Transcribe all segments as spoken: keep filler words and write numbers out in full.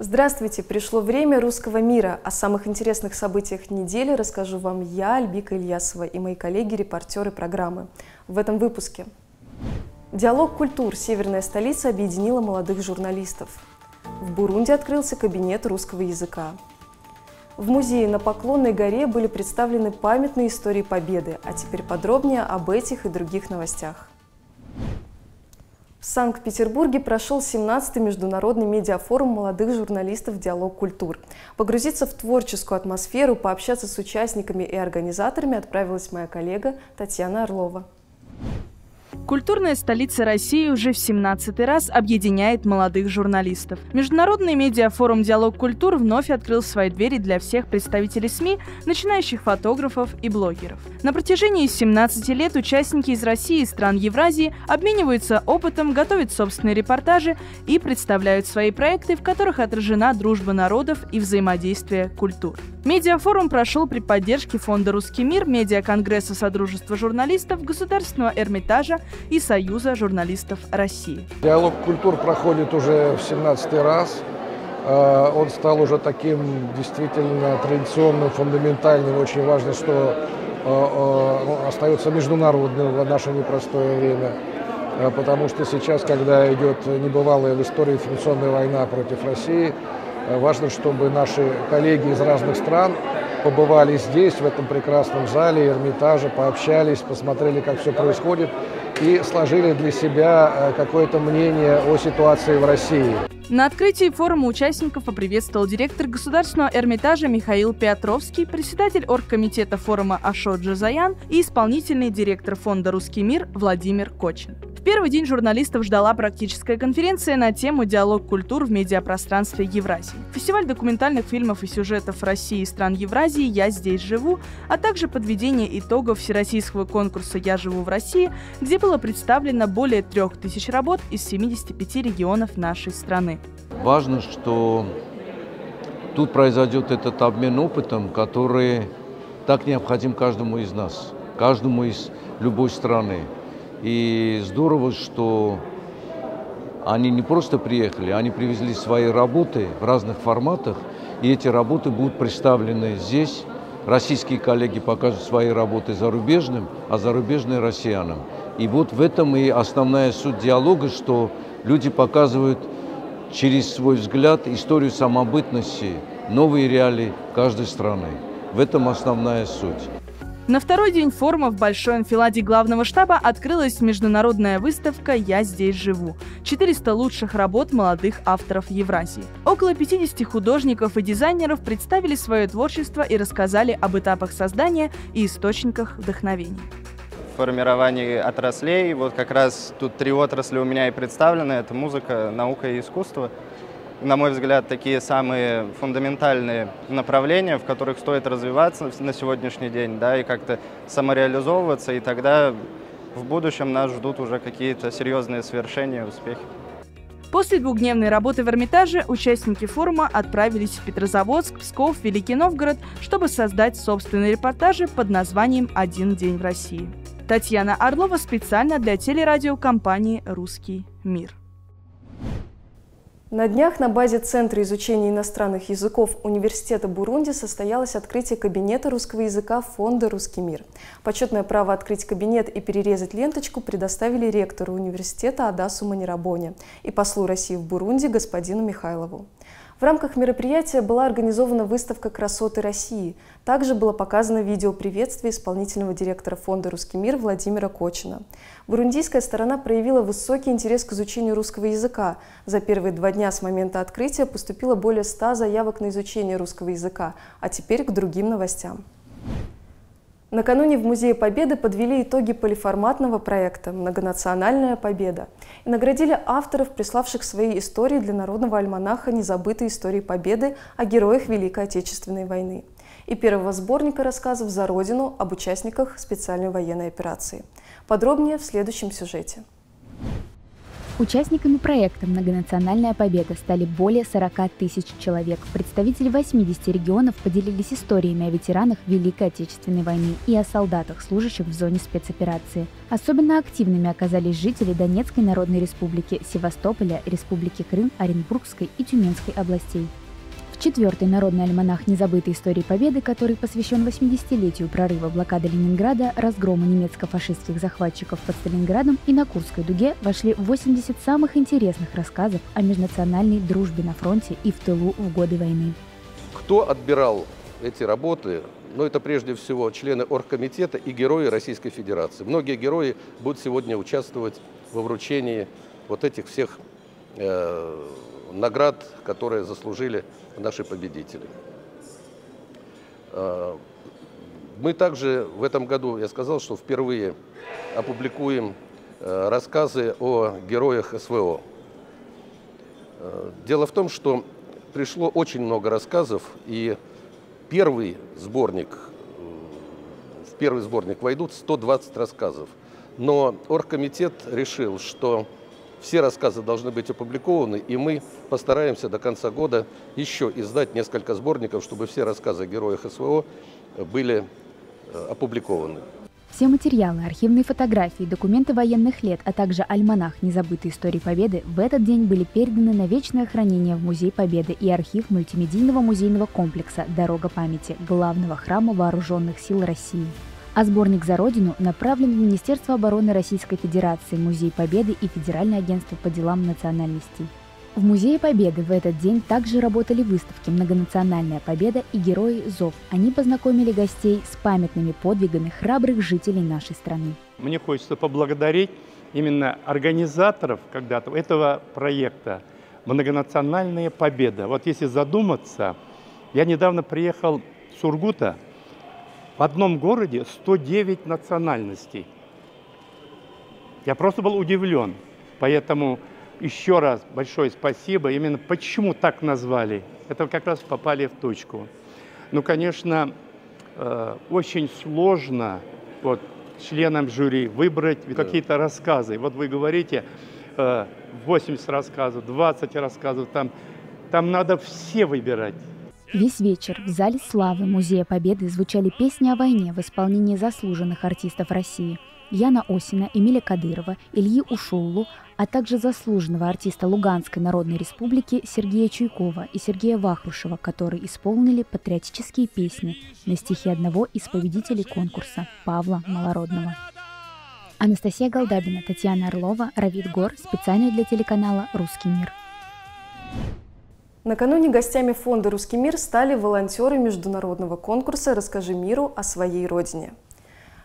Здравствуйте! Пришло время русского мира. О самых интересных событиях недели расскажу вам я, Альбика Ильясова, и мои коллеги-репортеры программы. В этом выпуске. Диалог культур. Северная столица объединила молодых журналистов. В Бурунди открылся кабинет русского языка. В музее на Поклонной горе были представлены памятные истории Победы. А теперь подробнее об этих и других новостях. В Санкт-Петербурге прошел семнадцатый международный медиафорум молодых журналистов «Диалог культур». Погрузиться в творческую атмосферу, пообщаться с участниками и организаторами отправилась моя коллега Татьяна Орлова. Культурная столица России уже в семнадцатый раз объединяет молодых журналистов. Международный медиафорум «Диалог культур» вновь открыл свои двери для всех представителей СМИ, начинающих фотографов и блогеров. На протяжении семнадцати лет участники из России и стран Евразии обмениваются опытом, готовят собственные репортажи и представляют свои проекты, в которых отражена дружба народов и взаимодействие культур. Медиафорум прошел при поддержке фонда «Русский мир», медиаконгресса Содружества журналистов, Государственного Эрмитажа и Союза журналистов России. «Диалог культур» проходит уже в семнадцатый раз. Он стал уже таким действительно традиционным, фундаментальным. Очень важно, что остается международным в наше непростое время. Потому что сейчас, когда идет небывалая в истории информационная война против России, важно, чтобы наши коллеги из разных стран побывали здесь, в этом прекрасном зале Эрмитажа, пообщались, посмотрели, как все происходит, и сложили для себя какое-то мнение о ситуации в России. На открытии форума участников поприветствовал директор Государственного Эрмитажа Михаил Пятровский, председатель оргкомитета форума Ашоджа Заян и исполнительный директор фонда «Русский мир» Владимир Кочин. В первый день журналистов ждала практическая конференция на тему «Диалог культур в медиапространстве Евразии». Фестиваль документальных фильмов и сюжетов России и стран Евразии «Я здесь живу», а также подведение итогов всероссийского конкурса «Я живу в России», где было представлено более трех тысяч работ из семидесяти пяти регионов нашей страны. Важно, что тут произойдет этот обмен опытом, который так необходим каждому из нас, каждому из любой страны. И здорово, что они не просто приехали, они привезли свои работы в разных форматах, и эти работы будут представлены здесь. Российские коллеги покажут свои работы зарубежным, а зарубежные – россиянам. И вот в этом и основная суть диалога, что люди показывают через свой взгляд историю самобытности, новые реалии каждой страны. В этом основная суть. На второй день форума в Большой анфиладе главного штаба открылась международная выставка «Я здесь живу». четыреста лучших работ молодых авторов Евразии. Около пятидесяти художников и дизайнеров представили свое творчество и рассказали об этапах создания и источниках вдохновения. Формирование отраслей, вот как раз тут три отрасли у меня и представлены. Это музыка, наука и искусство. На мой взгляд, такие самые фундаментальные направления, в которых стоит развиваться на сегодняшний день, да, и как-то самореализовываться, и тогда в будущем нас ждут уже какие-то серьезные свершения, успехи. После двухдневной работы в Эрмитаже участники форума отправились в Петрозаводск, Псков, Великий Новгород, чтобы создать собственные репортажи под названием «Один день в России». Татьяна Орлова специально для телерадиокомпании «Русский мир». На днях на базе Центра изучения иностранных языков Университета Бурунди состоялось открытие кабинета русского языка фонда «Русский мир». Почетное право открыть кабинет и перерезать ленточку предоставили ректору университета Адасу Манирабоне и послу России в Бурунди господину Михайлову. В рамках мероприятия была организована выставка «Красоты России». Также было показано видео приветствия исполнительного директора фонда «Русский мир» Владимира Кочина. Бурундийская сторона проявила высокий интерес к изучению русского языка. За первые два дня с момента открытия поступило более ста заявок на изучение русского языка. А теперь к другим новостям. Накануне в Музее Победы подвели итоги полиформатного проекта «Многонациональная Победа» и наградили авторов, приславших свои истории для народного альманаха «Незабытые истории Победы» о героях Великой Отечественной войны и первого сборника рассказов «За Родину» об участниках специальной военной операции. Подробнее в следующем сюжете. Участниками проекта «Многонациональная Победа» стали более сорока тысяч человек. Представители восьмидесяти регионов поделились историями о ветеранах Великой Отечественной войны и о солдатах, служащих в зоне спецоперации. Особенно активными оказались жители Донецкой Народной Республики, Севастополя, Республики Крым, Оренбургской и Тюменской областей. Четвертый народный альманах «Незабытые истории Победы», который посвящен восьмидесятилетию прорыва блокады Ленинграда, разгрома немецко-фашистских захватчиков под Сталинградом и на Курской дуге, вошли восемьдесят самых интересных рассказов о межнациональной дружбе на фронте и в тылу в годы войны. Кто отбирал эти работы? Ну, это прежде всего члены оргкомитета и герои Российской Федерации. Многие герои будут сегодня участвовать во вручении вот этих всех э, наград, которые заслужили наши победители. Мы также в этом году, я сказал, что впервые опубликуем рассказы о героях СВО. Дело в том, что пришло очень много рассказов, и первый сборник, в первый сборник войдут сто двадцать рассказов. Но оргкомитет решил, что все рассказы должны быть опубликованы, и мы постараемся до конца года еще издать несколько сборников, чтобы все рассказы о героях СВО были опубликованы. Все материалы, архивные фотографии, документы военных лет, а также альманах «Незабытые истории Победы» в этот день были переданы на вечное хранение в Музей Победы и архив мультимедийного музейного комплекса «Дорога памяти» главного храма Вооруженных сил России. А сборник «За Родину» направлен в Министерство обороны Российской Федерации, Музей Победы и Федеральное агентство по делам национальностей. В Музее Победы в этот день также работали выставки «Многонациональная Победа» и «Герои ЗОВ». Они познакомили гостей с памятными подвигами храбрых жителей нашей страны. Мне хочется поблагодарить именно организаторов когда-то этого проекта «Многонациональная Победа». Вот если задуматься, я недавно приехал с Сургута. В одном городе сто девять национальностей. Я просто был удивлен. Поэтому еще раз большое спасибо. Именно почему так назвали? Это как раз попали в точку. Ну, конечно, э, очень сложно вот, членам жюри выбрать да. какие-то рассказы. Вот вы говорите, э, восемьдесят рассказов, двадцать рассказов. Там, там надо все выбирать. Весь вечер в зале славы Музея Победы звучали песни о войне в исполнении заслуженных артистов России. Яна Осина, Эмилия Кадырова, Ильи Ушоулу, а также заслуженного артиста Луганской Народной Республики Сергея Чуйкова и Сергея Вахрушева, которые исполнили патриотические песни на стихи одного из победителей конкурса Павла Малородного. Анастасия Голдабина, Татьяна Орлова, Равид Гор. Специально для телеканала «Русский мир». Накануне гостями фонда «Русский мир» стали волонтеры международного конкурса «Расскажи миру о своей родине».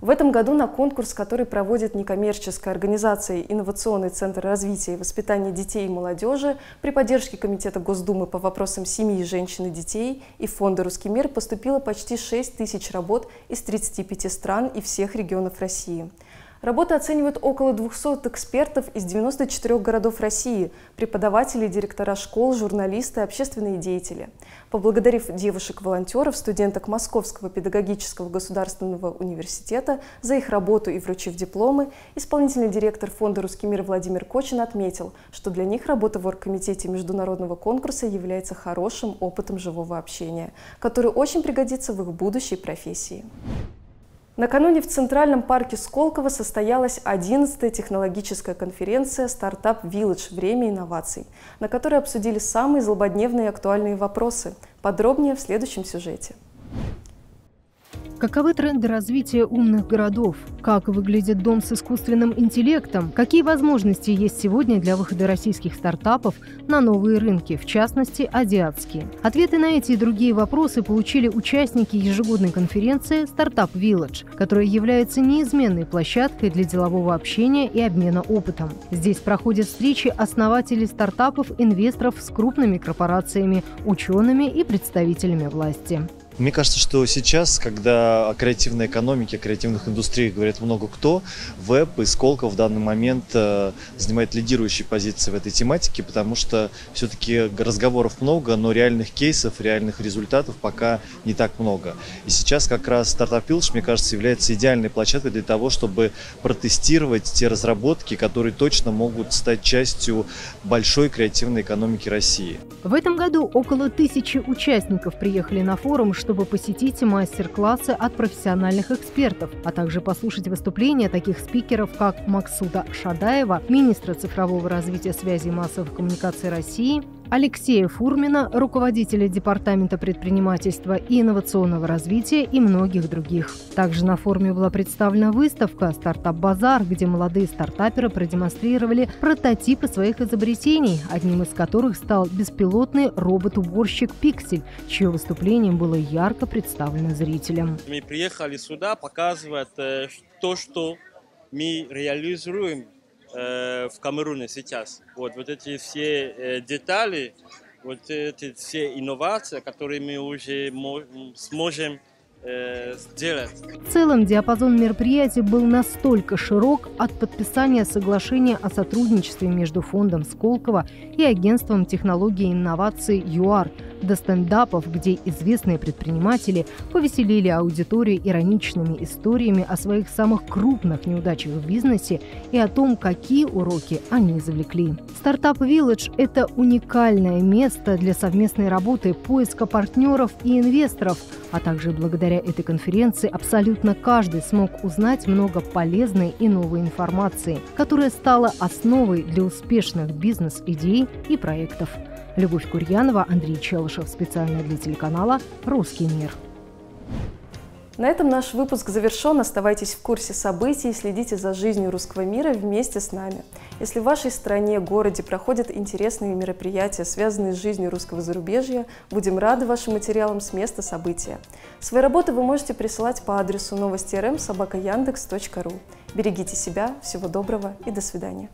В этом году на конкурс, который проводит некоммерческая организация «Инновационный центр развития и воспитания детей и молодежи» при поддержке Комитета Госдумы по вопросам семьи, женщин и детей и фонда «Русский мир» поступило почти шесть тысяч работ из тридцати пяти стран и всех регионов России. Работы оценивают около двухсот экспертов из девяноста четырёх городов России, преподаватели, директора школ, журналисты, общественные деятели. Поблагодарив девушек-волонтеров, студенток Московского педагогического государственного университета за их работу и вручив дипломы, исполнительный директор фонда «Русский мир» Владимир Кочин отметил, что для них работа в оргкомитете международного конкурса является хорошим опытом живого общения, который очень пригодится в их будущей профессии. Накануне в Центральном парке Сколково состоялась одиннадцатая технологическая конференция Startup Village «Время инноваций», на которой обсудили самые злободневные и актуальные вопросы. Подробнее в следующем сюжете. Каковы тренды развития умных городов? Как выглядит дом с искусственным интеллектом? Какие возможности есть сегодня для выхода российских стартапов на новые рынки, в частности, азиатские? Ответы на эти и другие вопросы получили участники ежегодной конференции Startup Village, которая является неизменной площадкой для делового общения и обмена опытом. Здесь проходят встречи основателей стартапов, инвесторов с крупными корпорациями, учеными и представителями власти. Мне кажется, что сейчас, когда о креативной экономике, о креативных индустриях говорят много кто, веб и Сколково в данный момент э, занимает лидирующие позиции в этой тематике, потому что все-таки разговоров много, но реальных кейсов, реальных результатов пока не так много. И сейчас как раз Startup Village, мне кажется, является идеальной площадкой для того, чтобы протестировать те разработки, которые точно могут стать частью большой креативной экономики России. В этом году около тысячи участников приехали на форум, чтобы посетить мастер-классы от профессиональных экспертов, а также послушать выступления таких спикеров, как Максуда Шадаева, министра цифрового развития связи и массовых коммуникаций России, Алексея Фурмина, руководителя Департамента предпринимательства и инновационного развития и многих других. Также на форуме была представлена выставка «Стартап-базар», где молодые стартаперы продемонстрировали прототипы своих изобретений, одним из которых стал беспилотный робот-уборщик «Пиксель», чье выступление было ярко представлено зрителям. Мы приехали сюда показывать то, что мы реализуем в Камеруне сейчас. Вот, вот эти все детали, вот эти все инновации, которые мы уже сможем сделать. В целом диапазон мероприятий был настолько широк, от подписания соглашения о сотрудничестве между фондом Сколково и агентством технологий и инноваций ЮАР до стендапов, где известные предприниматели повеселили аудиторию ироничными историями о своих самых крупных неудачах в бизнесе и о том, какие уроки они извлекли. Startup Village – это уникальное место для совместной работы, поиска партнеров и инвесторов, а также благодаря этой конференции абсолютно каждый смог узнать много полезной и новой информации, которая стала основой для успешных бизнес-идей и проектов. Любовь Курьянова, Андрей Челышев. Специально для телеканала «Русский мир». На этом наш выпуск завершен. Оставайтесь в курсе событий и следите за жизнью русского мира вместе с нами. Если в вашей стране, городе проходят интересные мероприятия, связанные с жизнью русского зарубежья, будем рады вашим материалам с места события. Свои работы вы можете присылать по адресу новости эр эм собака яндекс точка ру. Берегите себя, всего доброго и до свидания.